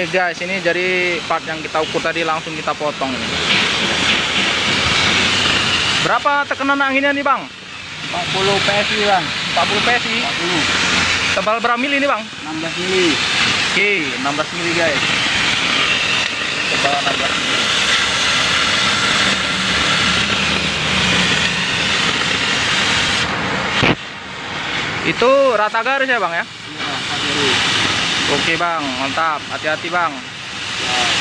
Oke guys, ini jadi part yang kita ukur tadi langsung kita potong ini. Berapa tekanan anginnya nih bang? 40 PSI bang. 40 PSI? 40. Tebal berapa mili nih bang? 16 mili. Oke, 16 mili guys. Tebal 16 mili. Itu rata garis ya bang ya? Iya, rata garis. Oke bang, mantap, hati-hati bang.